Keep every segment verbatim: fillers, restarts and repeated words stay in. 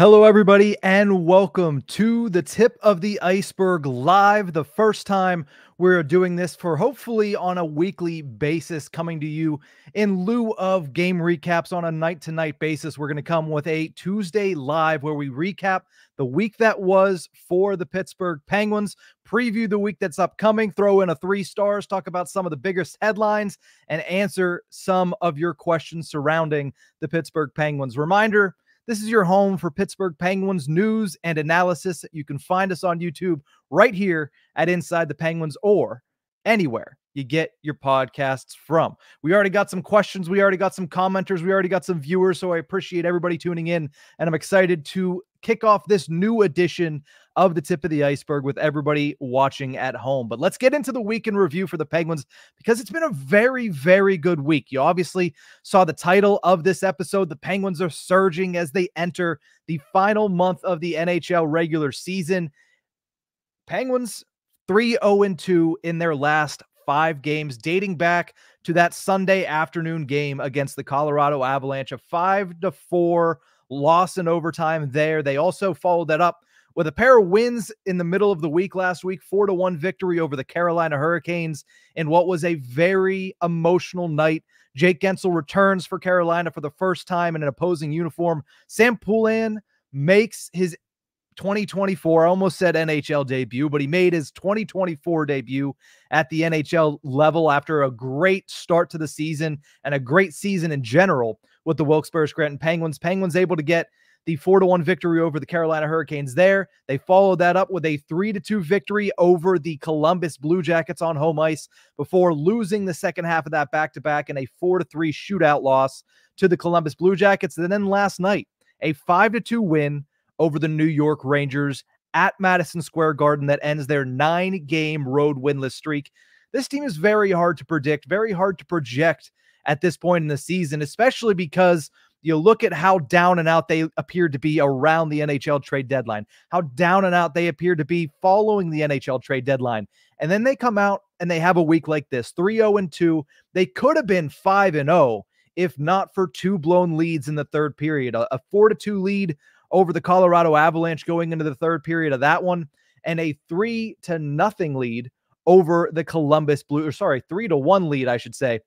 Hello, everybody, and welcome to the Tip of the Iceberg Live. The first time we're doing this for hopefully on a weekly basis, coming to you in lieu of game recaps on a night-to-night basis. We're going to come with a Tuesday Live where we recap the week that was for the Pittsburgh Penguins, preview the week that's upcoming, throw in a three stars, talk about some of the biggest headlines, and answer some of your questions surrounding the Pittsburgh Penguins. Reminder, this is your home for Pittsburgh Penguins news and analysis. You can find us on YouTube right here at Inside the Penguins or anywhere you get your podcasts from. We already got some questions. We already got some commenters. We already got some viewers. So I appreciate everybody tuning in, and I'm excited to kick off this new edition of the Tip of the Iceberg with everybody watching at home. But let's get into the week in review for the Penguins, because it's been a very, very good week. You obviously saw the title of this episode. The Penguins are surging as they enter the final month of the N H L regular season. Penguins three oh and two in their last five games, dating back to that Sunday afternoon game against the Colorado Avalanche, a five to four loss in overtime there. They also followed that up with a pair of wins in the middle of the week last week, four to one victory over the Carolina Hurricanes in what was a very emotional night. Jake Guentzel returns for Carolina for the first time in an opposing uniform. Sam Poulin makes his twenty twenty-four, I almost said N H L debut, but he made his twenty twenty-four debut at the N H L level after a great start to the season and a great season in general with the Wilkes-Barre Scranton Penguins. Penguins able to get the four to one victory over the Carolina Hurricanes there. They followed that up with a three to two victory over the Columbus Blue Jackets on home ice before losing the second half of that back-to-back in a four to three shootout loss to the Columbus Blue Jackets. And then last night, a five to two win over the New York Rangers at Madison Square Garden that ends their nine-game road winless streak. This team is very hard to predict, very hard to project at this point in the season, especially because you look at how down and out they appeared to be around the N H L trade deadline, how down and out they appear to be following the N H L trade deadline. And then they come out and they have a week like this, three oh and two. They could have been five and oh if not for two blown leads in the third period, a four to two lead over the Colorado Avalanche going into the third period of that one, and a three to nothing lead over the Columbus Blue, or sorry, three to one lead, I should say,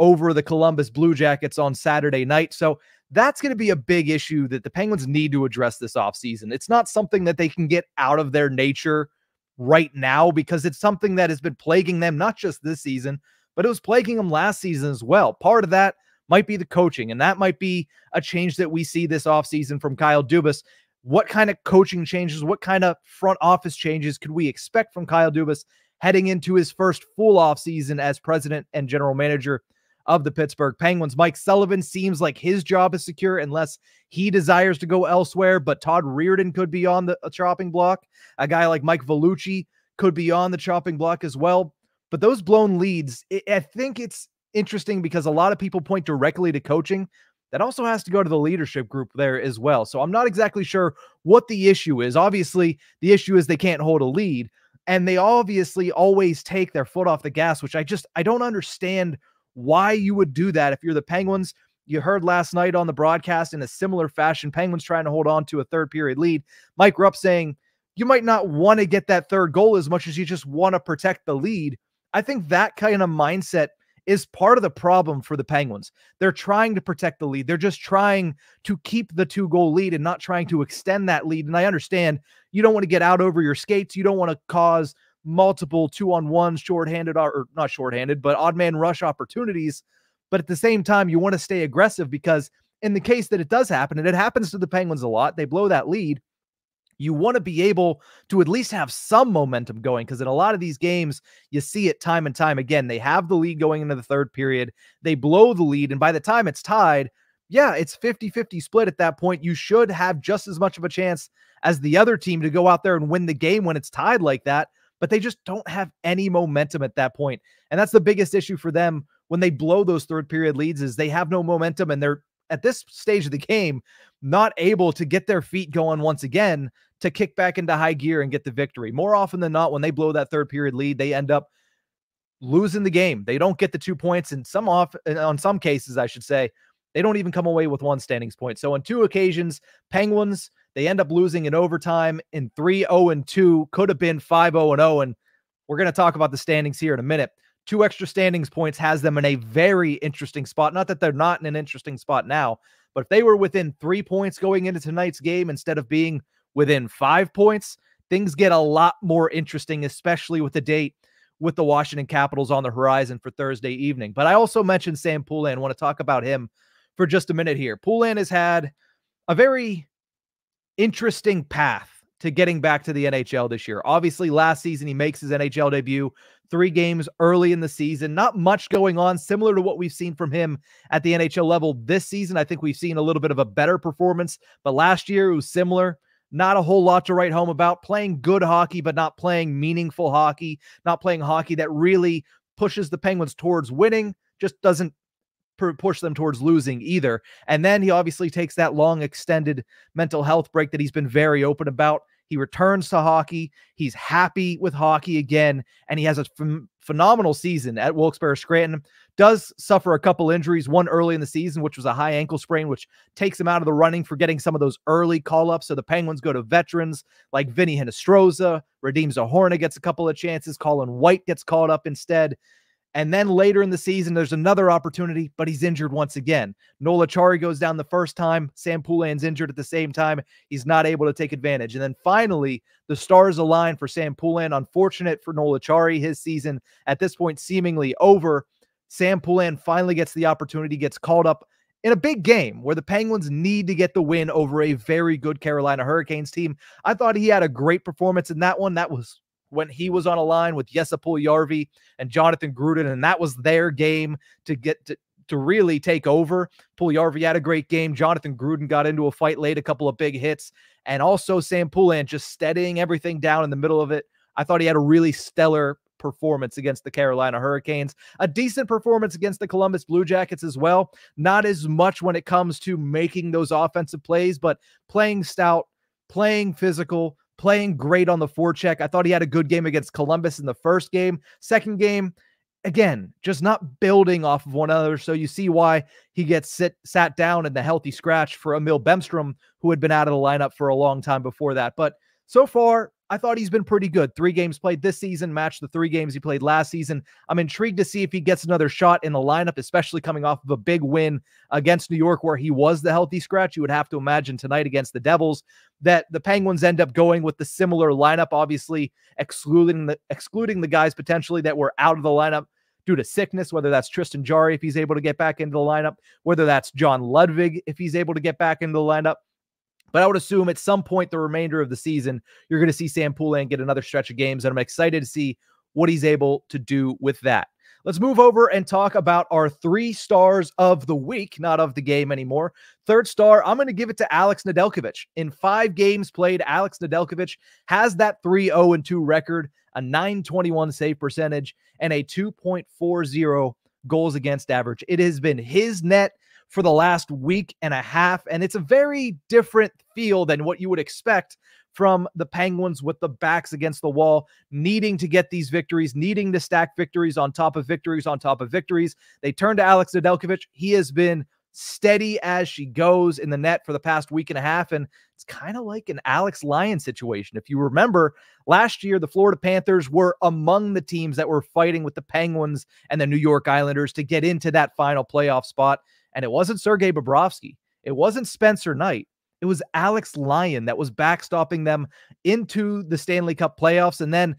over the Columbus Blue Jackets on Saturday night. So that's going to be a big issue that the Penguins need to address this offseason. It's not something that they can get out of their nature right now, because it's something that has been plaguing them, not just this season, but it was plaguing them last season as well. Part of that might be the coaching, and that might be a change that we see this offseason from Kyle Dubas. What kind of coaching changes, what kind of front office changes could we expect from Kyle Dubas heading into his first full offseason as president and general manager of the Pittsburgh Penguins? Mike Sullivan seems like his job is secure unless he desires to go elsewhere, but Todd Reirden could be on the chopping block. A guy like Mike Vellucci could be on the chopping block as well. But those blown leads, it, I think it's interesting because a lot of people point directly to coaching. That also has to go to the leadership group there as well. So I'm not exactly sure what the issue is. Obviously, the issue is they can't hold a lead, and they obviously always take their foot off the gas, which I just, I don't understand why you would do that if you're the Penguins. You heard last night on the broadcast in a similar fashion, Penguins trying to hold on to a third period lead. Mike Rupp saying, you might not want to get that third goal as much as you just want to protect the lead. I think that kind of mindset is part of the problem for the Penguins. They're trying to protect the lead. They're just trying to keep the two-goal lead and not trying to extend that lead. And I understand you don't want to get out over your skates. You don't want to cause multiple two-on-one shorthanded, or not shorthanded, but odd man rush opportunities. But at the same time, you want to stay aggressive, because in the case that it does happen, and it happens to the Penguins a lot, they blow that lead, you want to be able to at least have some momentum going, because in a lot of these games, you see it time and time again. They have the lead going into the third period. They blow the lead, and by the time it's tied, yeah, it's fifty fifty split at that point. You should have just as much of a chance as the other team to go out there and win the game when it's tied like that, but they just don't have any momentum at that point. And that's the biggest issue for them when they blow those third-period leads, is they have no momentum, and they're, at this stage of the game, not able to get their feet going once again to kick back into high gear and get the victory. More often than not, when they blow that third period lead, they end up losing the game. They don't get the two points, and some off, on some cases, I should say, they don't even come away with one standings point. So on two occasions, Penguins, They end up losing in overtime in three oh and two, could have been five oh and oh, and we're going to talk about the standings here in a minute. Two extra standings points has them in a very interesting spot. Not that they're not in an interesting spot now, but if they were within three points going into tonight's game instead of being within five points, things get a lot more interesting, especially with the date with the Washington Capitals on the horizon for Thursday evening. But I also mentioned Sam Poulin. I want to talk about him for just a minute here. Poulin has had a very interesting path to getting back to the N H L this year. Obviously, last season, he makes his N H L debut three games early in the season. Not much going on, similar to what we've seen from him at the N H L level this season. I think we've seen a little bit of a better performance, but last year it was similar. Not a whole lot to write home about. Playing good hockey, but not playing meaningful hockey, not playing hockey that really pushes the Penguins towards winning, just doesn't push them towards losing either. And then he obviously takes that long extended mental health break that he's been very open about. He returns to hockey. He's happy with hockey again, and he has a ph phenomenal season at Wilkes-Barre Scranton. Does suffer a couple injuries, one early in the season, which was a high ankle sprain, which takes him out of the running for getting some of those early call-ups. So the Penguins go to veterans like Vinny Hinostroza, Radim Zahorna gets a couple of chances, Colin White gets called up instead. And then later in the season, there's another opportunity, but he's injured once again. Nola Chari goes down the first time. Sam Poulin's injured at the same time. He's not able to take advantage. And then finally, the stars align for Sam Poulin. Unfortunate for Nola Chari, his season at this point seemingly over. Sam Poulin finally gets the opportunity, gets called up in a big game where the Penguins need to get the win over a very good Carolina Hurricanes team. I thought he had a great performance in that one. That was when he was on a line with Jesper Puljujärvi and Jonathan Gruden, and that was their game to get to, to really take over. Puljujärvi had a great game. Jonathan Gruden got into a fight late, a couple of big hits, and also Sam Poulin just steadying everything down in the middle of it. I thought he had a really stellar performance against the Carolina Hurricanes, a decent performance against the Columbus Blue Jackets as well. Not as much when it comes to making those offensive plays, but playing stout, playing physical, playing great on the forecheck. I thought he had a good game against Columbus in the first game. Second game, again, just not building off of one another. So you see why he gets sit, sat down in the healthy scratch for Emil Bemstrom, who had been out of the lineup for a long time before that. But so far, I thought he's been pretty good. Three games played this season, matched the three games he played last season. I'm intrigued to see if he gets another shot in the lineup, especially coming off of a big win against New York where he was the healthy scratch. You would have to imagine tonight against the Devils that the Penguins end up going with the similar lineup, obviously excluding the, excluding the guys potentially that were out of the lineup due to sickness, whether that's Tristan Jarry if he's able to get back into the lineup, whether that's John Ludwig if he's able to get back into the lineup. But I would assume at some point the remainder of the season, you're going to see Sam Poulin get another stretch of games, and I'm excited to see what he's able to do with that. Let's move over and talk about our three stars of the week, not of the game anymore. Third star, I'm going to give it to Alex Nedeljkovic. In five games played, Alex Nedeljkovic has that three oh and two record, a nine twenty-one save percentage, and a two point four oh goals against average. It has been his net for the last week and a half, and it's a very different feel than what you would expect from the Penguins with the backs against the wall, needing to get these victories, needing to stack victories on top of victories on top of victories. They turn to Alex Nedeljkovic. He has been steady as she goes in the net for the past week and a half, and it's kind of like an Alex Lyon situation. If you remember, last year the Florida Panthers were among the teams that were fighting with the Penguins and the New York Islanders to get into that final playoff spot. And it wasn't Sergei Bobrovsky. It wasn't Spencer Knight. It was Alex Lyon that was backstopping them into the Stanley Cup playoffs. And then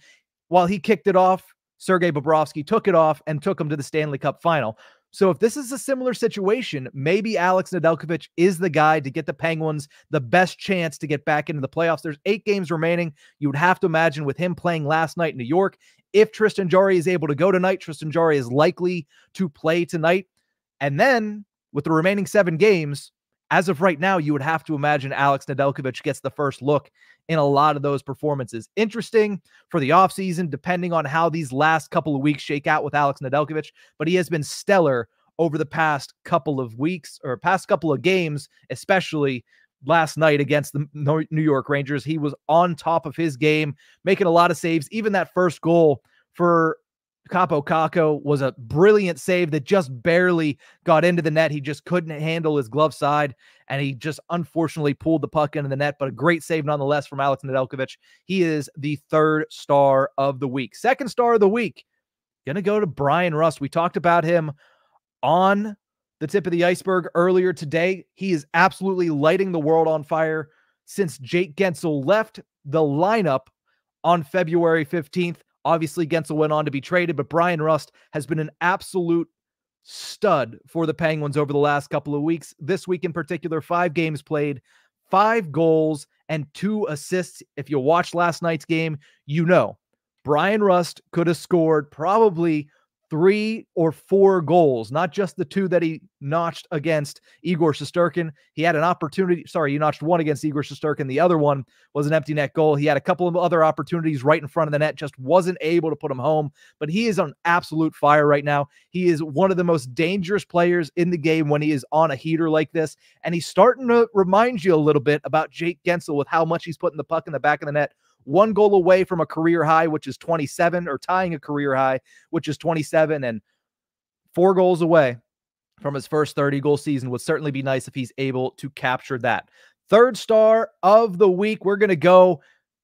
while he kicked it off, Sergei Bobrovsky took it off and took him to the Stanley Cup final. So if this is a similar situation, maybe Alex Nedeljkovic is the guy to get the Penguins the best chance to get back into the playoffs. There's eight games remaining. You would have to imagine with him playing last night in New York, if Tristan Jarry is able to go tonight, Tristan Jarry is likely to play tonight. And then with the remaining seven games, as of right now, you would have to imagine Alex Nedeljkovic gets the first look in a lot of those performances. Interesting for the offseason, depending on how these last couple of weeks shake out with Alex Nedeljkovic, but he has been stellar over the past couple of weeks or past couple of games, especially last night against the New York Rangers. He was on top of his game, making a lot of saves. Even that first goal for Capo Caco was a brilliant save that just barely got into the net. He just couldn't handle his glove side, and he just unfortunately pulled the puck into the net, but a great save nonetheless from Alex Nedeljkovic. He is the third star of the week. Second star of the week, going to go to Bryan Rust. We talked about him on the Tip of the Iceberg earlier today. He is absolutely lighting the world on fire since Jake Guentzel left the lineup on February fifteenth. Obviously, Guentzel went on to be traded, but Bryan Rust has been an absolute stud for the Penguins over the last couple of weeks. This week in particular, five games played, five goals, and two assists. If you watched last night's game, you know Bryan Rust could have scored probably three or four goals, not just the two that he notched against Igor Shesterkin. He had an opportunity. Sorry, he notched one against Igor Shesterkin. The other one was an empty net goal. He had a couple of other opportunities right in front of the net, just wasn't able to put him home, but he is on absolute fire right now. He is one of the most dangerous players in the game when he is on a heater like this, and he's starting to remind you a little bit about Jake Guentzel with how much he's putting the puck in the back of the net. One goal away from a career high, which is twenty-seven, or tying a career high, which is twenty-seven, and four goals away from his first thirty-goal season. Would certainly be nice if he's able to capture that. Third star of the week, we're going to go,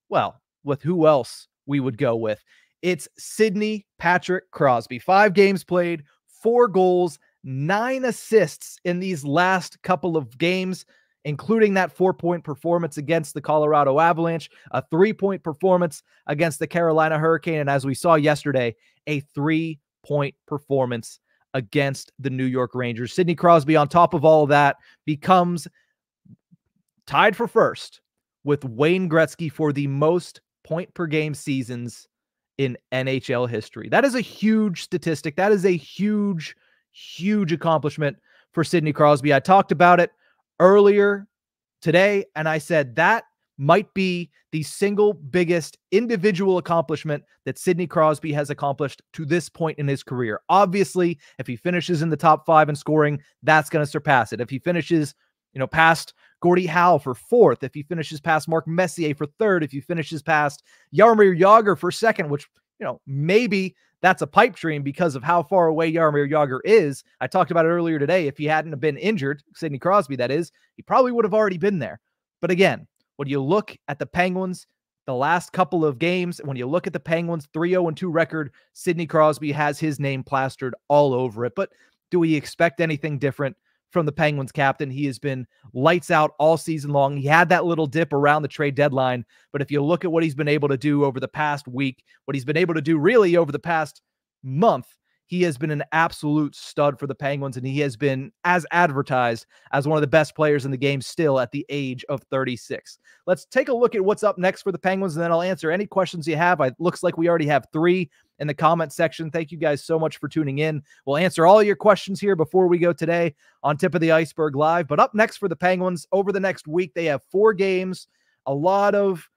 well, with who else we would go with. It's Sidney Patrick Crosby. Five games played, four goals, nine assists in these last couple of games, including that four-point performance against the Colorado Avalanche, a three-point performance against the Carolina Hurricane, and as we saw yesterday, a three-point performance against the New York Rangers. Sidney Crosby, on top of all of that, becomes tied for first with Wayne Gretzky for the most point-per-game seasons in N H L history. That is a huge statistic. That is a huge, huge accomplishment for Sidney Crosby. I talked about it earlier today, and I said that might be the single biggest individual accomplishment that Sidney Crosby has accomplished to this point in his career. Obviously, if he finishes in the top five in scoring, that's going to surpass it. If he finishes, you know, past Gordie Howe for fourth, if he finishes past Mark Messier for third, if he finishes past Jaromir Jagr for second, which, you know, maybe that's a pipe dream because of how far away Jaromir Jagr is. I talked about it earlier today. If he hadn't been injured, Sidney Crosby, that is, he probably would have already been there. But again, when you look at the Penguins, the last couple of games, when you look at the Penguins' three oh and two record, Sidney Crosby has his name plastered all over it. But do we expect anything different from the Penguins captain? He has been lights out all season long. He had that little dip around the trade deadline, but if you look at what he's been able to do over the past week, what he's been able to do really over the past month, he has been an absolute stud for the Penguins, and he has been, as advertised, as one of the best players in the game still at the age of thirty-six. Let's take a look at what's up next for the Penguins, and then I'll answer any questions you have. It looks like we already have three in the comment section. Thank you guys so much for tuning in. We'll answer all your questions here before we go today on Tip of the Iceberg Live. But up next for the Penguins over the next week, they have four games, a lot of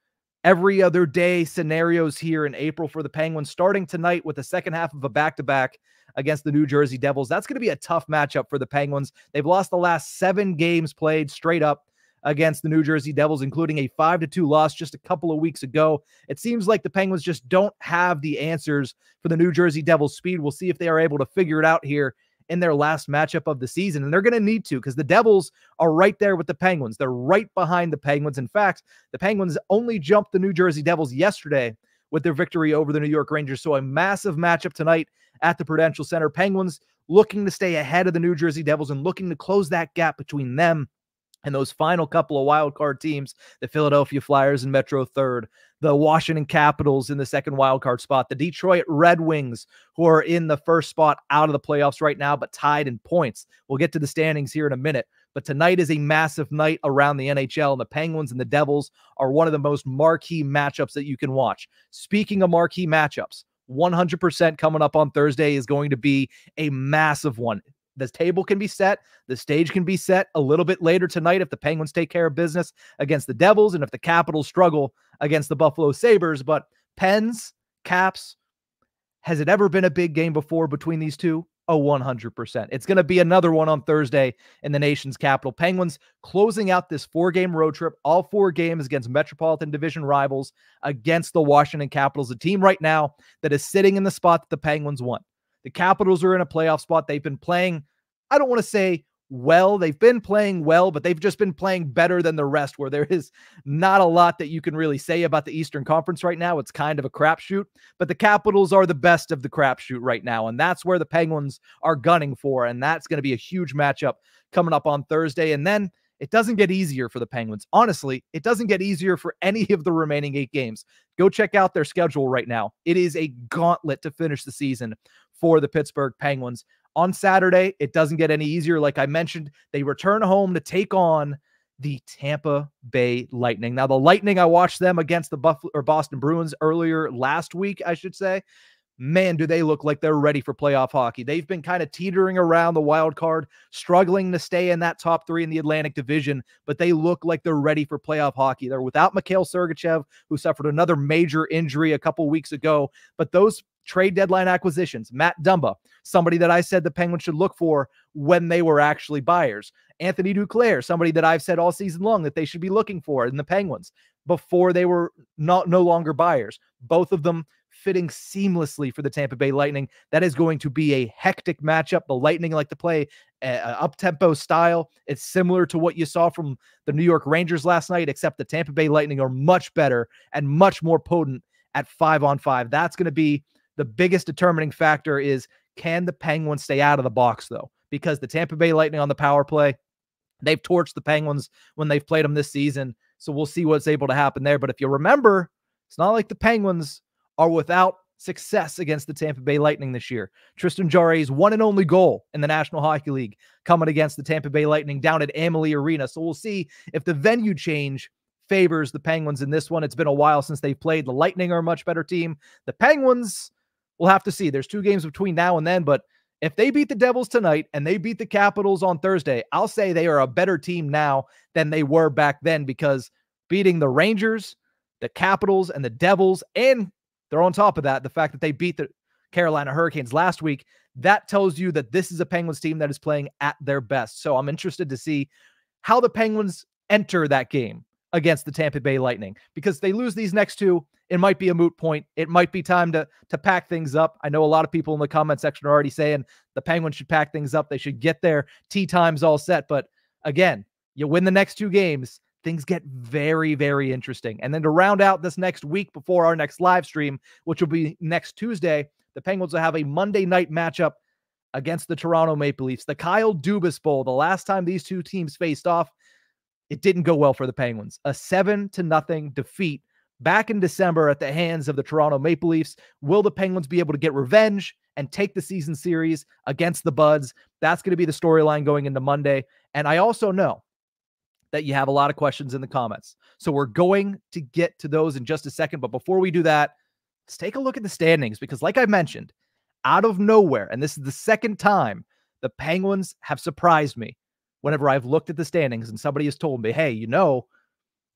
every other day scenarios here in April for the Penguins, starting tonight with the second half of a back-to-back against the New Jersey Devils. That's going to be a tough matchup for the Penguins. They've lost the last seven games played straight up against the New Jersey Devils, including a five to two loss just a couple of weeks ago. It seems like the Penguins just don't have the answers for the New Jersey Devils' speed. We'll see if they are able to figure it out here in their last matchup of the season, and they're going to need to, because the Devils are right there with the Penguins. They're right behind the Penguins. In fact, the Penguins only jumped the New Jersey Devils yesterday with their victory over the New York Rangers, so a massive matchup tonight at the Prudential Center. Penguins looking to stay ahead of the New Jersey Devils and looking to close that gap between them and those final couple of wildcard teams, the Philadelphia Flyers in Metro third, the Washington Capitals in the second wildcard spot, the Detroit Red Wings, who are in the first spot out of the playoffs right now, but tied in points. We'll get to the standings here in a minute. But tonight is a massive night around the N H L, and the Penguins and the Devils are one of the most marquee matchups that you can watch. Speaking of marquee matchups, one hundred percent coming up on Thursday is going to be a massive one. The table can be set. The stage can be set a little bit later tonight if the Penguins take care of business against the Devils and if the Capitals struggle against the Buffalo Sabres. But Pens, Caps, has it ever been a big game before between these two? a one hundred percent. It's going to be another one on Thursday in the nation's capital. Penguins closing out this four-game road trip, all four games against Metropolitan Division rivals against the Washington Capitals, a team right now that is sitting in the spot that the Penguins want. The Capitals are in a playoff spot. They've been playing, I don't want to say well, they've been playing well, but they've just been playing better than the rest, where there is not a lot that you can really say about the Eastern Conference right now. It's kind of a crapshoot, but the Capitals are the best of the crapshoot right now, and that's where the Penguins are gunning for, and that's going to be a huge matchup coming up on Thursday. And then it doesn't get easier for the Penguins. Honestly, it doesn't get easier for any of the remaining eight games. Go check out their schedule right now. It is a gauntlet to finish the season for the Pittsburgh Penguins. On Saturday, it doesn't get any easier. Like I mentioned, they return home to take on the Tampa Bay Lightning. Now, the Lightning, I watched them against the Buff- or Boston Bruins earlier last week, I should say. Man, do they look like they're ready for playoff hockey. They've been kind of teetering around the wild card, struggling to stay in that top three in the Atlantic Division, but they look like they're ready for playoff hockey. They're without Mikhail Sergachev, who suffered another major injury a couple weeks ago, but those trade deadline acquisitions, Matt Dumba, somebody that I said the Penguins should look for when they were actually buyers. Anthony Duclair, somebody that I've said all season long that they should be looking for in the Penguins before they were not no longer buyers. Both of them fitting seamlessly for the Tampa Bay Lightning. That is going to be a hectic matchup. The Lightning like to play uh, up-tempo style. It's similar to what you saw from the New York Rangers last night, except the Tampa Bay Lightning are much better and much more potent at five on five. That's going to be the biggest determining factor. Is can the Penguins stay out of the box, though? Because the Tampa Bay Lightning on the power play, they've torched the Penguins when they've played them this season. So we'll see what's able to happen there. But if you remember, it's not like the Penguins are without success against the Tampa Bay Lightning this year. Tristan Jarre's one and only goal in the National Hockey League coming against the Tampa Bay Lightning down at Amalie Arena. So we'll see if the venue change favors the Penguins in this one. It's been a while since they've played. The Lightning are a much better team. The Penguins, we'll have to see. There's two games between now and then, but if they beat the Devils tonight and they beat the Capitals on Thursday, I'll say they are a better team now than they were back then, because beating the Rangers, the Capitals, and the Devils, and they're on top of that, the fact that they beat the Carolina Hurricanes last week, that tells you that this is a Penguins team that is playing at their best. So I'm interested to see how the Penguins enter that game against the Tampa Bay Lightning, because they lose these next two, it might be a moot point. It might be time to, to pack things up. I know a lot of people in the comment section are already saying the Penguins should pack things up. They should get their tea times all set. But again, you win the next two games, things get very, very interesting. And then to round out this next week before our next live stream, which will be next Tuesday, the Penguins will have a Monday night matchup against the Toronto Maple Leafs. The Kyle Dubas Bowl, the last time these two teams faced off, it didn't go well for the Penguins. A seven to nothing defeat back in December at the hands of the Toronto Maple Leafs. Will the Penguins be able to get revenge and take the season series against the Buds? That's going to be the storyline going into Monday. And I also know that you have a lot of questions in the comments, so we're going to get to those in just a second. But before we do that, let's take a look at the standings, because like I mentioned, out of nowhere, and this is the second time the Penguins have surprised me whenever I've looked at the standings and somebody has told me, hey, you know,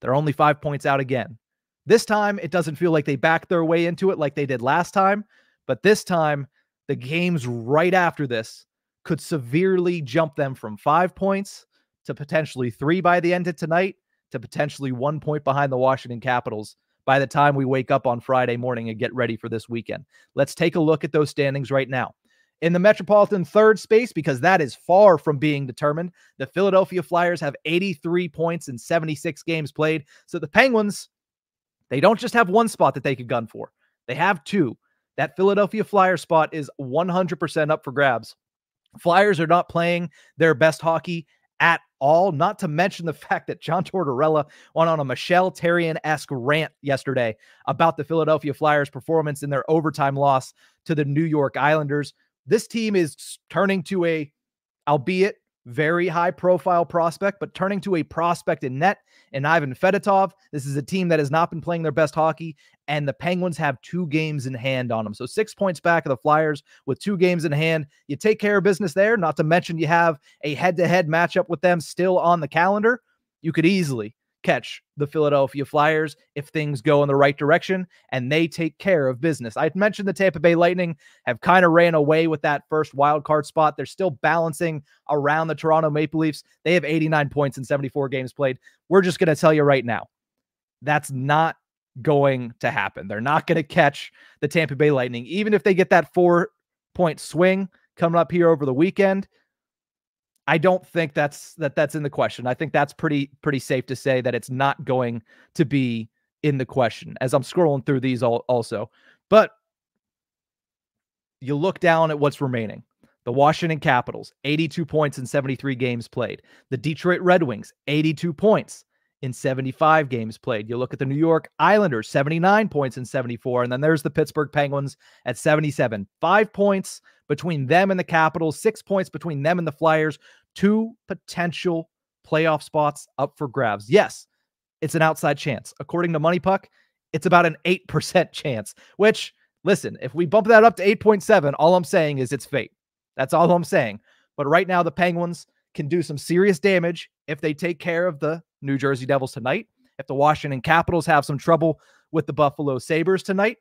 they're only five points out again. This time, it doesn't feel like they backed their way into it like they did last time, but this time, the games right after this could severely jump them from five points to potentially three by the end of tonight, to potentially one point behind the Washington Capitals by the time we wake up on Friday morning and get ready for this weekend. Let's take a look at those standings right now. In the Metropolitan third space, because that is far from being determined, the Philadelphia Flyers have eighty-three points in seventy-six games played. So the Penguins, they don't just have one spot that they could gun for. They have two. That Philadelphia Flyers spot is one hundred percent up for grabs. Flyers are not playing their best hockey at all, not to mention the fact that John Tortorella went on a Michelle Therrien-esque rant yesterday about the Philadelphia Flyers' performance in their overtime loss to the New York Islanders. This team is turning to a, albeit very high-profile prospect, but turning to a prospect in net and Ivan Fedotov. This is a team that has not been playing their best hockey, and the Penguins have two games in hand on them. So six points back of the Flyers with two games in hand. You take care of business there, not to mention you have a head-to-head matchup with them still on the calendar. You could easily catch the Philadelphia Flyers if things go in the right direction, and they take care of business. I mentioned the Tampa Bay Lightning have kind of ran away with that first wild card spot. They're still balancing around the Toronto Maple Leafs. They have eighty-nine points in seventy-four games played. We're just going to tell you right now, that's not going to happen. They're not going to catch the Tampa Bay Lightning. Even if they get that four-point swing coming up here over the weekend, I don't think that's that that's in the question. I think that's pretty pretty safe to say that it's not going to be in the question, as I'm scrolling through these all, also. But you look down at what's remaining. The Washington Capitals, eighty-two points in seventy-three games played. The Detroit Red Wings, eighty-two points in seventy-five games played. You look at the New York Islanders, seventy-nine points in seventy-four. And then there's the Pittsburgh Penguins at seventy-seven. Five points between them and the Capitals, six points between them and the Flyers. Two potential playoff spots up for grabs. Yes, it's an outside chance. According to Money Puck, it's about an eight percent chance, which, listen, if we bump that up to eight point seven, all I'm saying is it's fate. That's all I'm saying. But right now, the Penguins can do some serious damage if they take care of the New Jersey Devils tonight, if the Washington Capitals have some trouble with the Buffalo Sabres tonight,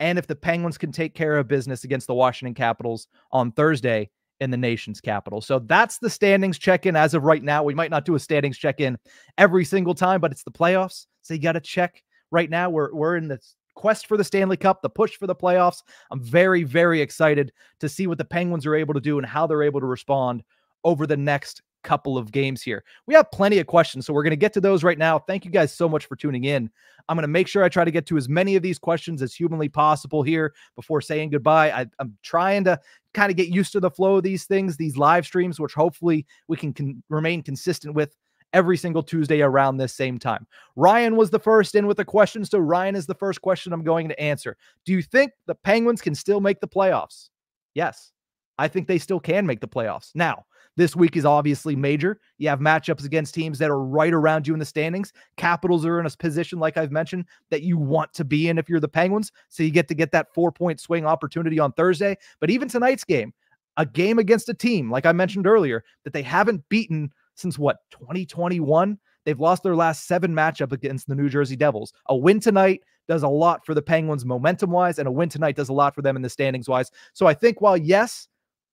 and if the Penguins can take care of business against the Washington Capitals on Thursday in the nation's capital. So that's the standings check-in as of right now. We might not do a standings check-in every single time, but it's the playoffs, so you got to check right now. We're, we're in the quest for the Stanley Cup, the push for the playoffs. I'm very, very excited to see what the Penguins are able to do and how they're able to respond over the next couple of games here. We have plenty of questions, so we're going to get to those right now. Thank you guys so much for tuning in. I'm going to make sure I try to get to as many of these questions as humanly possible here before saying goodbye. I, I'm trying to kind of get used to the flow of these things, these live streams, which hopefully we can, can remain consistent with every single Tuesday around this same time. Ryan was the first in with a question, so Ryan is the first question I'm going to answer. Do you think the Penguins can still make the playoffs? Yes, I think they still can make the playoffs. Now, this week is obviously major. You have matchups against teams that are right around you in the standings. Capitals are in a position, like I've mentioned, that you want to be in if you're the Penguins. So you get to get that four-point swing opportunity on Thursday. But even tonight's game, a game against a team, like I mentioned earlier, that they haven't beaten since, what, twenty twenty-one? They've lost their last seven matchup against the New Jersey Devils. A win tonight does a lot for the Penguins momentum-wise, and a win tonight does a lot for them in the standings-wise. So I think while, yes,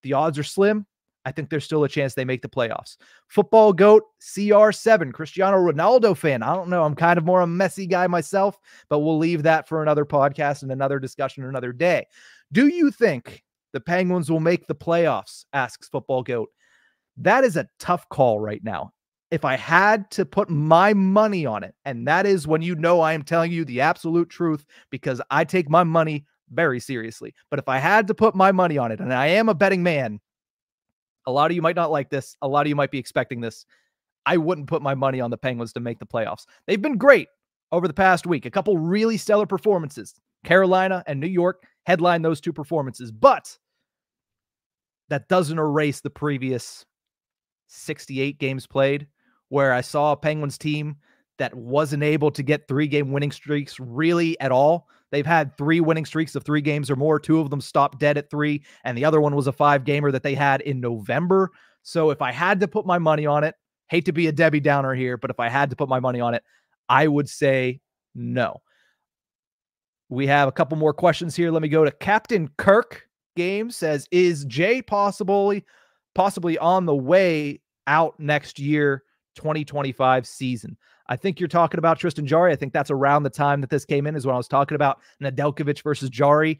the odds are slim, I think there's still a chance they make the playoffs. Football GOAT C R seven, Cristiano Ronaldo fan. I don't know. I'm kind of more a messy guy myself, but we'll leave that for another podcast and another discussion another day. Do you think the Penguins will make the playoffs? Asks Football GOAT. That is a tough call right now. If I had to put my money on it, and that is when you know I am telling you the absolute truth, because I take my money very seriously. But if I had to put my money on it, and I am a betting man, a lot of you might not like this. A lot of you might be expecting this. I wouldn't put my money on the Penguins to make the playoffs. They've been great over the past week. A couple really stellar performances. Carolina and New York headline those two performances. But that doesn't erase the previous sixty-eight games played, where I saw a Penguins team that wasn't able to get three-game winning streaks really at all. They've had three winning streaks of three games or more. Two of them stopped dead at three, and the other one was a five-gamer that they had in November. So if I had to put my money on it, hate to be a Debbie Downer here, but if I had to put my money on it, I would say no. We have a couple more questions here. Let me go to Captain Kirk Game says, is Jay possibly, possibly on the way out next year, twenty twenty-five season? I think you're talking about Tristan Jarry. I think that's around the time that this came in is when I was talking about Nedeljkovic versus Jarry.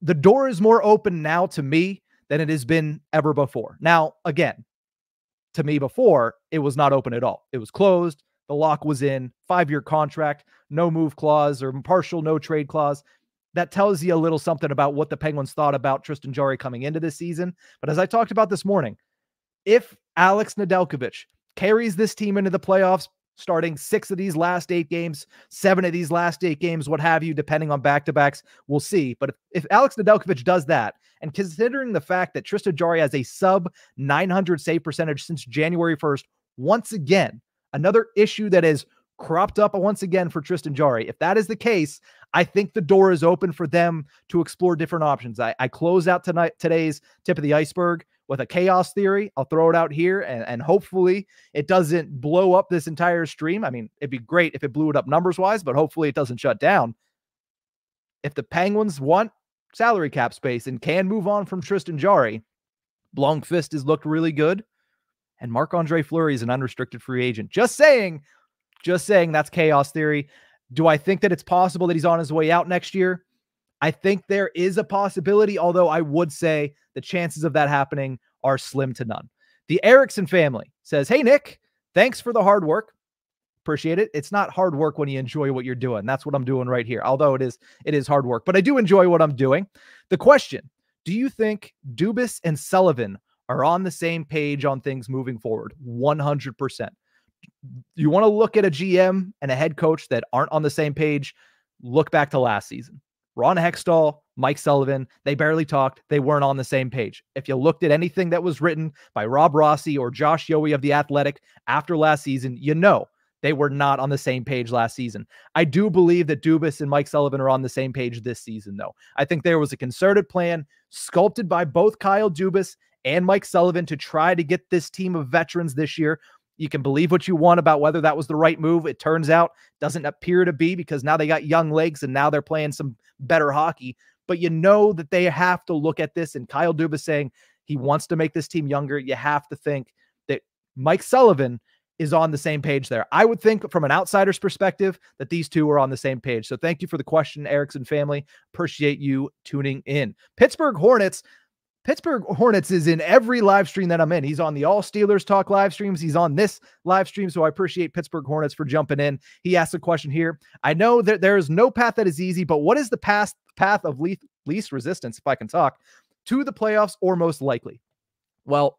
The door is more open now to me than it has been ever before. Now, again, to me before, it was not open at all. It was closed. The lock was in. Five-year contract, no move clause or partial no trade clause. That tells you a little something about what the Penguins thought about Tristan Jarry coming into this season. But as I talked about this morning, if Alex Nedeljkovic carries this team into the playoffs, starting six of these last eight games, seven of these last eight games, what have you, depending on back-to-backs, we'll see. But if, if Alex Nedeljkovic does that, and considering the fact that Tristan Jarry has a sub nine hundred save percentage since January first, once again, another issue that is cropped up once again for Tristan Jarry. If that is the case, I think the door is open for them to explore different options. I, I close out tonight today's tip of the iceberg with a chaos theory. I'll throw it out here, and, and hopefully it doesn't blow up this entire stream. I mean, it'd be great if it blew it up numbers-wise, but hopefully it doesn't shut down. If the Penguins want salary cap space and can move on from Tristan Jarry, Blomqvist has looked really good, and Marc-Andre Fleury is an unrestricted free agent. Just saying, just saying that's chaos theory. Do I think that it's possible that he's on his way out next year? I think there is a possibility, although I would say the chances of that happening are slim to none. The Erickson family says, hey, Nick, thanks for the hard work. Appreciate it. It's not hard work when you enjoy what you're doing. That's what I'm doing right here. Although it is, it is hard work, but I do enjoy what I'm doing. The question, do you think Dubas and Sullivan are on the same page on things moving forward? one hundred percent. You want to look at a G M and a head coach that aren't on the same page? Look back to last season. Ron Hextall, Mike Sullivan, they barely talked. They weren't on the same page. If you looked at anything that was written by Rob Rossi or Josh Yowie of The Athletic after last season, you know they were not on the same page last season. I do believe that Dubas and Mike Sullivan are on the same page this season, though. I think there was a concerted plan sculpted by both Kyle Dubas and Mike Sullivan to try to get this team of veterans this year. You can believe what you want about whether that was the right move. It turns out doesn't appear to be, because now they got young legs and now they're playing some better hockey. But you know that they have to look at this, and Kyle Dubas saying he wants to make this team younger. You have to think that Mike Sullivan is on the same page there. I would think from an outsider's perspective that these two are on the same page. So thank you for the question, Erickson family. Appreciate you tuning in. Pittsburgh Hornets. Pittsburgh Hornets is in every live stream that I'm in. He's on the All Steelers Talk live streams. He's on this live stream. So I appreciate Pittsburgh Hornets for jumping in. He asked a question here. I know that there is no path that is easy, but what is the path path of least, least resistance, if I can talk, to the playoffs or most likely? Well,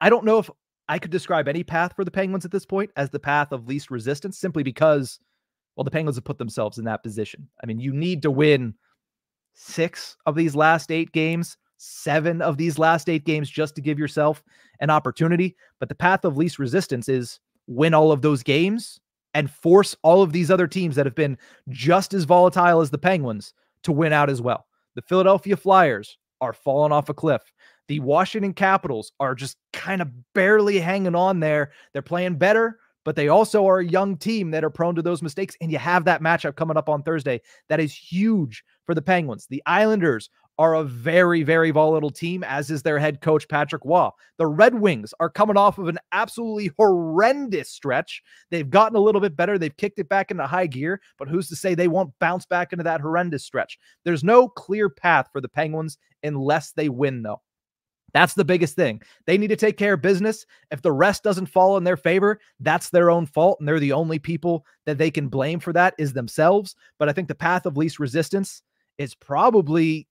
I don't know if I could describe any path for the Penguins at this point as the path of least resistance, simply because, well, the Penguins have put themselves in that position. I mean, you need to win six of these last eight games. Seven of these last eight games just to give yourself an opportunity. But the path of least resistance is win all of those games and force all of these other teams that have been just as volatile as the Penguins to win out as well. The Philadelphia Flyers are falling off a cliff. The Washington Capitals are just kind of barely hanging on there. They're playing better, but they also are a young team that are prone to those mistakes. And you have that matchup coming up on Thursday. That is huge for the Penguins. The Islanders are a very, very volatile team, as is their head coach, Patrick Waugh. The Red Wings are coming off of an absolutely horrendous stretch. They've gotten a little bit better. They've kicked it back into high gear, but who's to say they won't bounce back into that horrendous stretch? There's no clear path for the Penguins unless they win, though. That's the biggest thing. They need to take care of business. If the rest doesn't fall in their favor, that's their own fault, and they're the only people that they can blame for that is themselves. But I think the path of least resistance is probably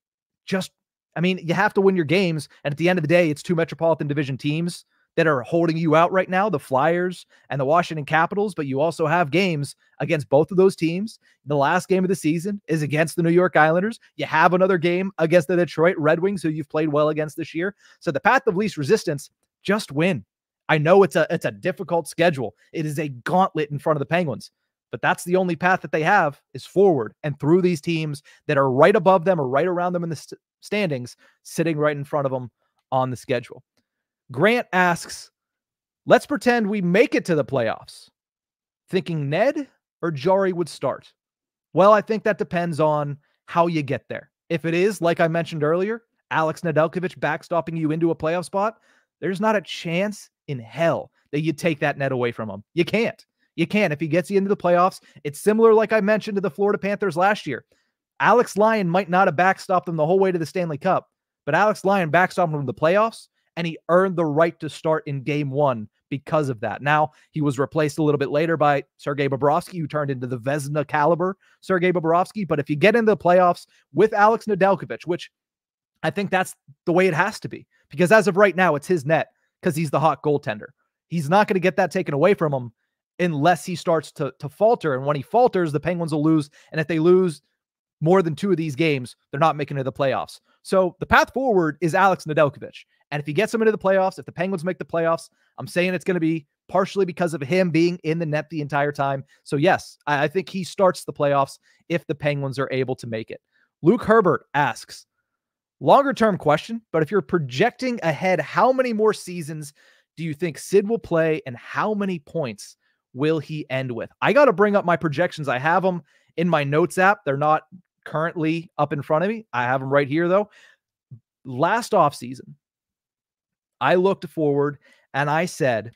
just, I mean, you have to win your games. And at the end of the day, it's two Metropolitan Division teams that are holding you out right now, the Flyers and the Washington Capitals. But you also have games against both of those teams. The last game of the season is against the New York Islanders. You have another game against the Detroit Red Wings, who you've played well against this year. So the path of least resistance, just win. I know it's a, it's a difficult schedule. It is a gauntlet in front of the Penguins. But that's the only path that they have, is forward and through these teams that are right above them or right around them in the st standings, sitting right in front of them on the schedule. Grant asks, let's pretend we make it to the playoffs. Thinking Ned or Jarry would start? Well, I think that depends on how you get there. If it is, like I mentioned earlier, Alex Nedeljkovic backstopping you into a playoff spot, there's not a chance in hell that you take that net away from him. You can't. You can if he gets you into the playoffs. It's similar, like I mentioned, to the Florida Panthers last year. Alex Lyon might not have backstopped them the whole way to the Stanley Cup, but Alex Lyon backstopped them to the playoffs, and he earned the right to start in game one because of that. Now, he was replaced a little bit later by Sergei Bobrovsky, who turned into the Vezina caliber Sergei Bobrovsky. But if you get into the playoffs with Alex Nedeljkovic, which I think that's the way it has to be, because as of right now, it's his net because he's the hot goaltender. He's not going to get that taken away from him unless he starts to, to falter. And when he falters, the Penguins will lose. And if they lose more than two of these games, they're not making it to the playoffs. So the path forward is Alex Nedeljkovic. And if he gets them into the playoffs, if the Penguins make the playoffs, I'm saying it's going to be partially because of him being in the net the entire time. So yes, I, I think he starts the playoffs if the Penguins are able to make it. Luke Herbert asks, longer term question, but if you're projecting ahead, how many more seasons do you think Sid will play and how many points will he end with? I got to bring up my projections. I have them in my notes app. They're not currently up in front of me. I have them right here though. Last offseason, I looked forward and I said,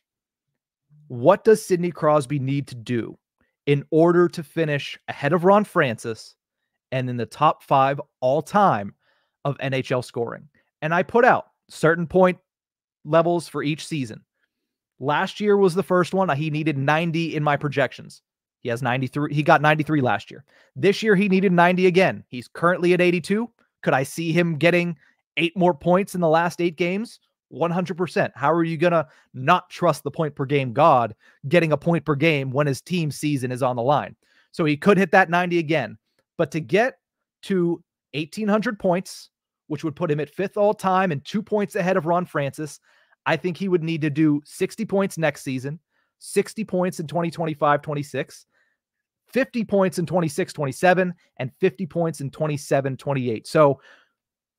what does Sidney Crosby need to do in order to finish ahead of Ron Francis and in the top five all time of N H L scoring? And I put out certain point levels for each season. Last year was the first one. He needed ninety in my projections. He has ninety-three. He got ninety-three last year. This year, he needed ninety again. He's currently at eighty-two. Could I see him getting eight more points in the last eight games? one hundred percent. How are you going to not trust the point per game god getting a point per game when his team season is on the line? So he could hit that ninety again. But to get to eighteen hundred points, which would put him at fifth all time and two points ahead of Ron Francis, I think he would need to do sixty points next season, sixty points in twenty twenty-five twenty-six, fifty points in twenty-six twenty-seven, and fifty points in twenty-seven twenty-eight. So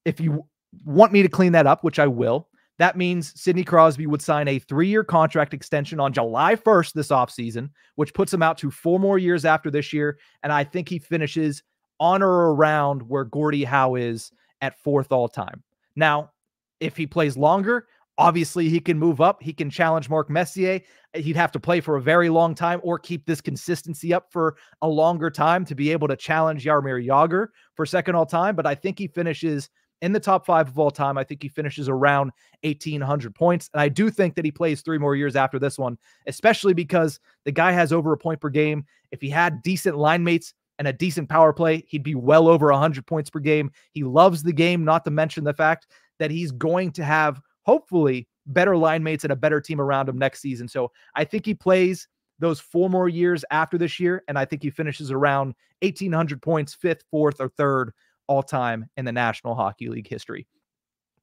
if you want me to clean that up, which I will, that means Sidney Crosby would sign a three-year contract extension on July first this offseason, which puts him out to four more years after this year. And I think he finishes on or around where Gordie Howe is at fourth all time. Now, if he plays longer, obviously he can move up. He can challenge Mark Messier. He'd have to play for a very long time or keep this consistency up for a longer time to be able to challenge Jaromir Jagr for second all time. But I think he finishes in the top five of all time. I think he finishes around eighteen hundred points. And I do think that he plays three more years after this one, especially because the guy has over a point per game. If he had decent line mates and a decent power play, he'd be well over one hundred points per game. He loves the game, not to mention the fact that he's going to have, hopefully, better line mates and a better team around him next season. So I think he plays those four more years after this year, and I think he finishes around eighteen hundred points, fifth, fourth, or third all time in the National Hockey League history.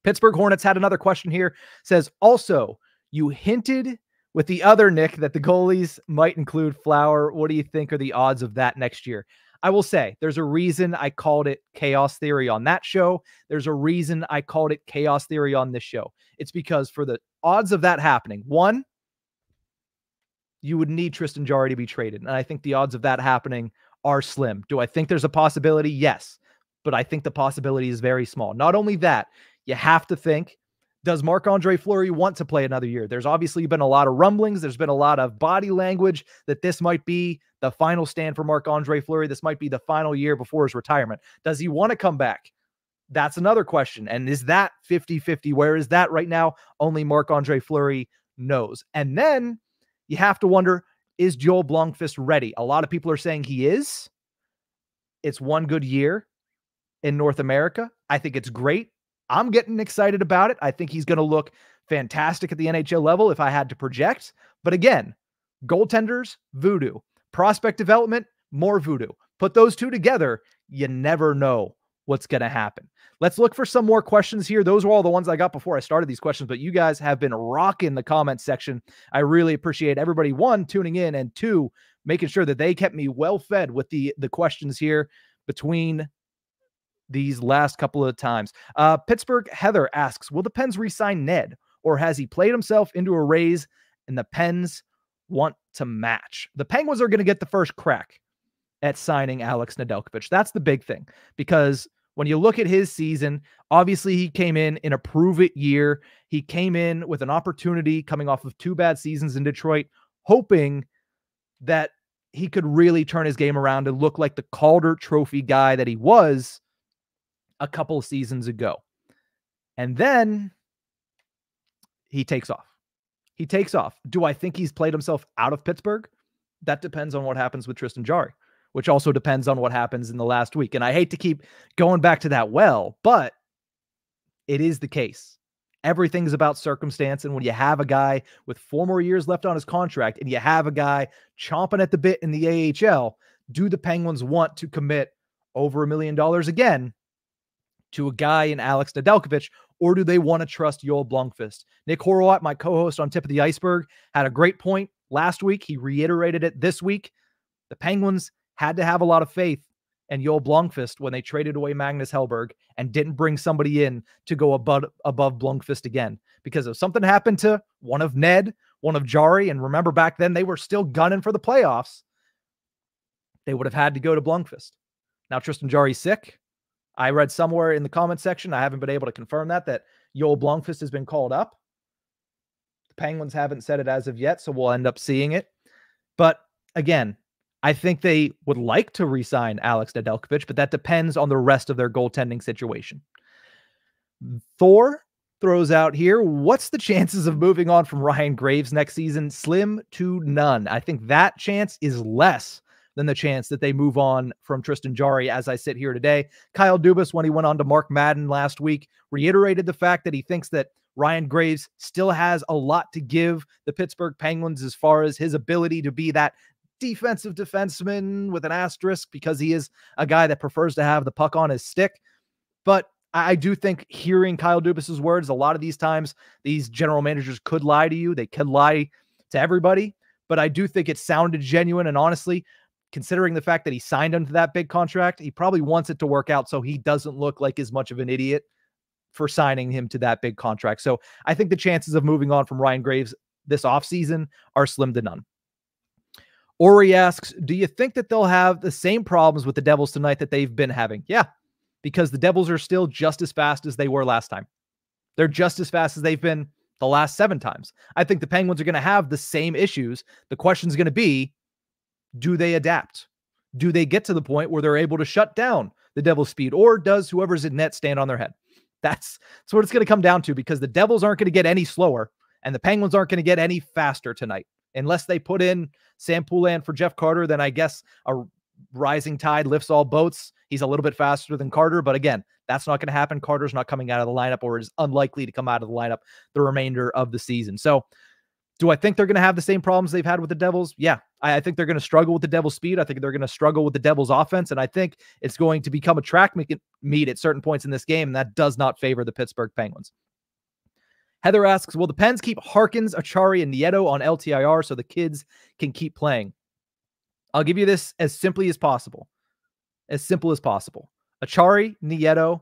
Pittsburgh Hornets had another question here. Says, also, you hinted with the other Nick that the goalies might include Flower. What do you think are the odds of that next year? I will say there's a reason I called it chaos theory on that show. There's a reason I called it chaos theory on this show. It's because for the odds of that happening, one, you would need Tristan Jarry to be traded. And I think the odds of that happening are slim. Do I think there's a possibility? Yes. But I think the possibility is very small. Not only that, you have to think, does Marc-Andre Fleury want to play another year? There's obviously been a lot of rumblings. There's been a lot of body language that this might be the final stand for Marc-Andre Fleury. This might be the final year before his retirement. Does he want to come back? That's another question. And is that fifty fifty? Where is that right now? Only Marc-Andre Fleury knows. And then you have to wonder, is Joel Blomqvist ready? A lot of people are saying he is. It's one good year in North America. I think it's great. I'm getting excited about it. I think he's going to look fantastic at the N H L level if I had to project. But again, goaltenders, voodoo. Prospect development, more voodoo. Put those two together, you never know what's going to happen. Let's look for some more questions here. Those were all the ones I got before I started these questions, but you guys have been rocking the comment section. I really appreciate everybody, one, tuning in, and two, making sure that they kept me well fed with the, the questions here between these last couple of times. Uh, Pittsburgh Heather asks, will the Pens re-sign Ned, or has he played himself into a raise and the Pens want to match? The Penguins are going to get the first crack at signing Alex Nedeljkovic. That's the big thing, because when you look at his season, obviously he came in in a prove-it year. He came in with an opportunity coming off of two bad seasons in Detroit, hoping that he could really turn his game around and look like the Calder Trophy guy that he was a couple of seasons ago. And then he takes off. He takes off. Do I think he's played himself out of Pittsburgh? That depends on what happens with Tristan Jarry, which also depends on what happens in the last week. And I hate to keep going back to that well, but it is the case. Everything's about circumstance. And when you have a guy with four more years left on his contract and you have a guy chomping at the bit in the A H L, do the Penguins want to commit over a million dollars again to a guy in Alex Nedeljkovic, or do they want to trust Joel Blomqvist? Nick Horwat, my co-host on Tip of the Iceberg, had a great point last week. He reiterated it this week. The Penguins had to have a lot of faith in Joel Blomqvist when they traded away Magnus Hellberg and didn't bring somebody in to go above, above Blomqvist again. Because if something happened to one of Ned, one of Jari, and remember back then they were still gunning for the playoffs, they would have had to go to Blomqvist. Now Tristan Jari's sick. I read somewhere in the comment section, I haven't been able to confirm that, that Joel Blomqvist has been called up. The Penguins haven't said it as of yet, so we'll end up seeing it. But again, I think they would like to re-sign Alex Nedeljkovic, but that depends on the rest of their goaltending situation. Thor throws out here, what's the chances of moving on from Ryan Graves next season? Slim to none. I think that chance is less than the chance that they move on from Tristan Jari as I sit here today. Kyle Dubas, when he went on to Mark Madden last week, reiterated the fact that he thinks that Ryan Graves still has a lot to give the Pittsburgh Penguins as far as his ability to be that defensive defenseman with an asterisk, because he is a guy that prefers to have the puck on his stick. But I do think hearing Kyle Dubas's words, a lot of these times, these general managers could lie to you. They could lie to everybody. But I do think it sounded genuine, and honestly, considering the fact that he signed him to that big contract, he probably wants it to work out so he doesn't look like as much of an idiot for signing him to that big contract. So I think the chances of moving on from Ryan Graves this offseason are slim to none. Ori asks, do you think that they'll have the same problems with the Devils tonight that they've been having? Yeah, because the Devils are still just as fast as they were last time. They're just as fast as they've been the last seven times. I think the Penguins are going to have the same issues. The question is going to be, do they adapt? Do they get to the point where they're able to shut down the Devil's speed? Or does whoever's in net stand on their head? That's, that's what it's going to come down to, because the Devils aren't going to get any slower and the Penguins aren't going to get any faster tonight. Unless they put in Sam Poulin for Jeff Carter, then I guess a rising tide lifts all boats. He's a little bit faster than Carter. But again, that's not going to happen. Carter's not coming out of the lineup, or is unlikely to come out of the lineup the remainder of the season. So do I think they're going to have the same problems they've had with the Devils? Yeah, I, I think they're going to struggle with the Devils' speed. I think they're going to struggle with the Devils' offense, and I think it's going to become a track meet at certain points in this game, and that does not favor the Pittsburgh Penguins. Heather asks, will the Pens keep Harkins, Achari, and Nieto on L T I R so the kids can keep playing? I'll give you this as simply as possible. As simple as possible. Achari, Nieto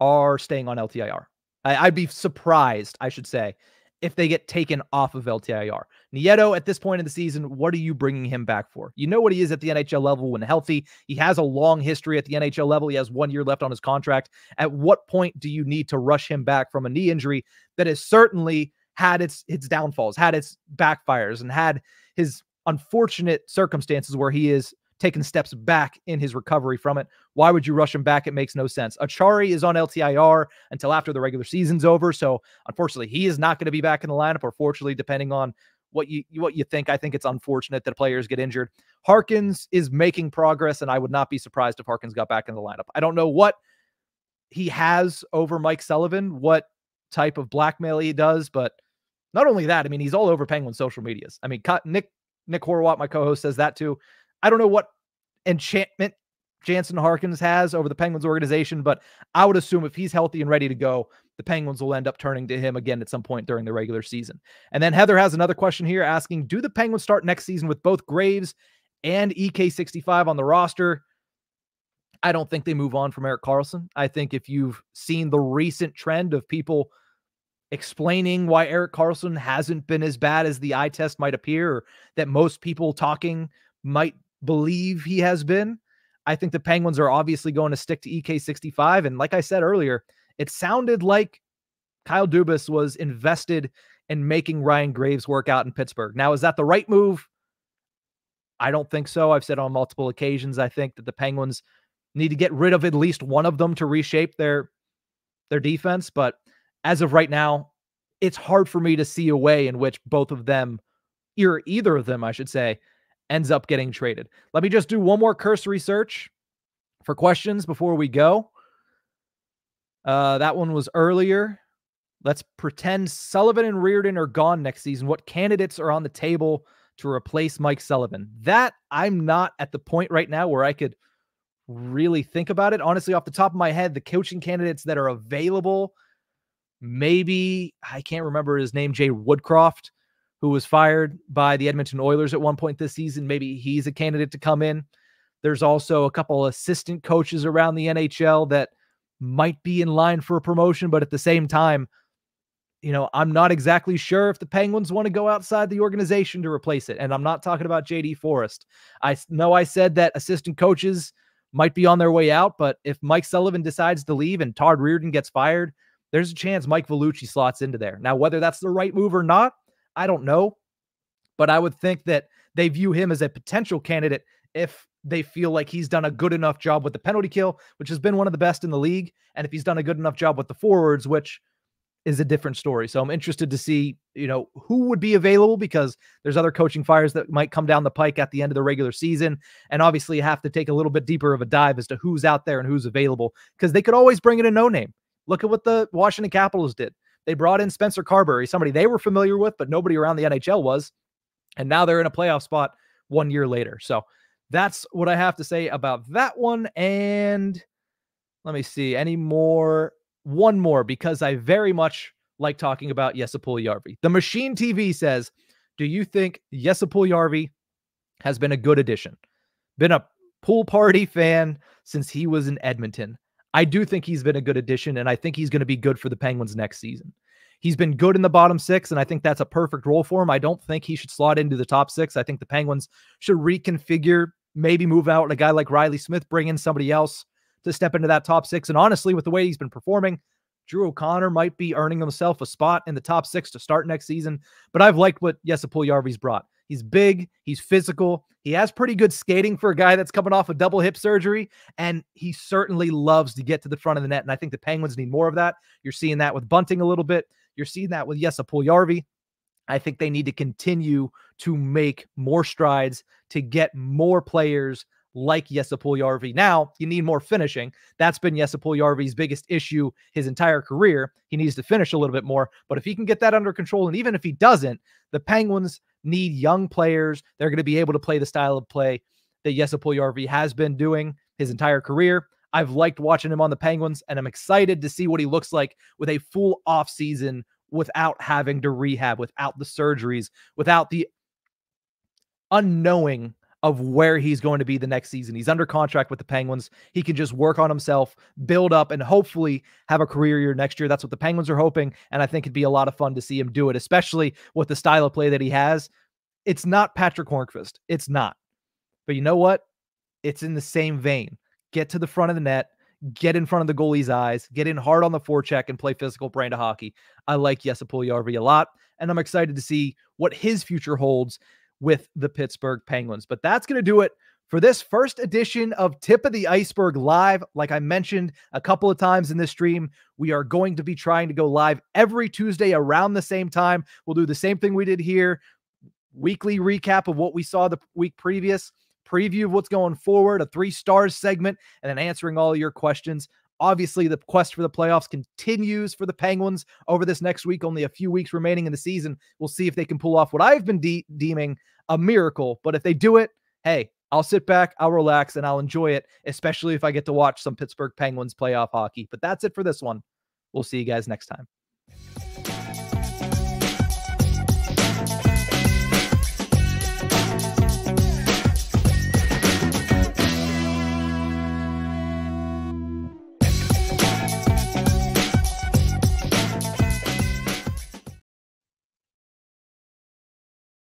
are staying on L T I R. I, I'd be surprised, I should say, if they get taken off of L T I R. Nieto, at this point in the season, what are you bringing him back for? You know what he is at the N H L level when healthy. He has a long history at the N H L level. He has one year left on his contract. At what point do you need to rush him back from a knee injury that has certainly had its, its downfalls, had its backfires, and had his unfortunate circumstances where he is taking steps back in his recovery from it? Why would you rush him back? It makes no sense. Achari is on L T I R until after the regular season's over. So unfortunately, he is not going to be back in the lineup, or fortunately, depending on what you, what you think. I think it's unfortunate that players get injured. Harkins is making progress, and I would not be surprised if Harkins got back in the lineup. I don't know what he has over Mike Sullivan, what type of blackmail he does, but not only that, I mean, he's all over Penguin social medias. I mean, Nick, Nick Horwat, my co-host, says that too. I don't know what enchantment Jansen Harkins has over the Penguins organization, but I would assume if he's healthy and ready to go, the Penguins will end up turning to him again at some point during the regular season. And then Heather has another question here asking, do the Penguins start next season with both Graves and E K sixty-five on the roster? I don't think they move on from Eric Karlsson. I think if you've seen the recent trend of people explaining why Eric Karlsson hasn't been as bad as the eye test might appear, or that most people talking might believe he has been, I think the Penguins are obviously going to stick to E K sixty-five. And like I said earlier, it sounded like Kyle Dubas was invested in making Ryan Graves work out in Pittsburgh. Now, is that the right move? I don't think so. I've said on multiple occasions, I think that the Penguins need to get rid of at least one of them to reshape their, their defense. But as of right now, it's hard for me to see a way in which both of them, or either of them, I should say, ends up getting traded. Let me just do one more cursory search for questions before we go. Uh, that one was earlier. Let's pretend Sullivan and Reirden are gone next season. What candidates are on the table to replace Mike Sullivan? That I'm not at the point right now where I could really think about it. Honestly, off the top of my head, the coaching candidates that are available, maybe, I can't remember his name, Jay Woodcroft, who was fired by the Edmonton Oilers at one point this season. Maybe he's a candidate to come in. There's also a couple assistant coaches around the N H L that might be in line for a promotion, but at the same time, you know, I'm not exactly sure if the Penguins want to go outside the organization to replace it. And I'm not talking about J D Forrest. I know I said that assistant coaches might be on their way out, but if Mike Sullivan decides to leave and Todd Reirden gets fired, there's a chance Mike Vellucci slots into there. Now, whether that's the right move or not, I don't know, but I would think that they view him as a potential candidate if they feel like he's done a good enough job with the penalty kill, which has been one of the best in the league, and if he's done a good enough job with the forwards, which is a different story. So I'm interested to see, you know, who would be available, because there's other coaching fires that might come down the pike at the end of the regular season, and obviously have to take a little bit deeper of a dive as to who's out there and who's available, because they could always bring in a no-name. Look at what the Washington Capitals did. They brought in Spencer Carberry, somebody they were familiar with, but nobody around the N H L was, and now they're in a playoff spot one year later. So that's what I have to say about that one. And let me see, any more? One more, because I very much like talking about Jesper Puljujärvi. The Machine T V says, do you think Jesper Puljujärvi has been a good addition? Been a pool party fan since he was in Edmonton. I do think he's been a good addition, and I think he's going to be good for the Penguins next season. He's been good in the bottom six, and I think that's a perfect role for him. I don't think he should slot into the top six. I think the Penguins should reconfigure, maybe move out a guy like Riley Smith, bring in somebody else to step into that top six. And honestly, with the way he's been performing, Drew O'Connor might be earning himself a spot in the top six to start next season. But I've liked what Jesper Puljujärvi's brought. He's big, he's physical, he has pretty good skating for a guy that's coming off a double hip surgery, and he certainly loves to get to the front of the net, and I think the Penguins need more of that. You're seeing that with Bunting a little bit. You're seeing that with Jesper Puljujärvi. I think they need to continue to make more strides to get more players like Jesper Puljujärvi. Now, you need more finishing. That's been Jesper Puljujärvi's biggest issue his entire career. He needs to finish a little bit more, but if he can get that under control, and even if he doesn't, the Penguins need young players. They're going to be able to play the style of play that Jesper Puljujärvi has been doing his entire career. I've liked watching him on the Penguins, and I'm excited to see what he looks like with a full offseason without having to rehab, without the surgeries, without the unknowing of where he's going to be the next season. He's under contract with the Penguins. He can just work on himself, build up, and hopefully have a career year next year. That's what the Penguins are hoping, and I think it'd be a lot of fun to see him do it, especially with the style of play that he has. It's not Patrick Hornqvist. It's not. But you know what? It's in the same vein. Get to the front of the net, get in front of the goalie's eyes, get in hard on the forecheck, and play physical brand of hockey. I like Jesper Puljujärvi a lot, and I'm excited to see what his future holds with the Pittsburgh Penguins. But that's going to do it for this first edition of Tip of the Iceberg Live. Like I mentioned a couple of times in this stream, we are going to be trying to go live every Tuesday around the same time. We'll do the same thing we did here. Weekly recap of what we saw the week previous, preview of what's going forward, a three stars segment, and then answering all your questions. Obviously, the quest for the playoffs continues for the Penguins over this next week. Only a few weeks remaining in the season. We'll see if they can pull off what I've been de- deeming a miracle. But if they do it, hey, I'll sit back, I'll relax, and I'll enjoy it, especially if I get to watch some Pittsburgh Penguins playoff hockey. But that's it for this one. We'll see you guys next time.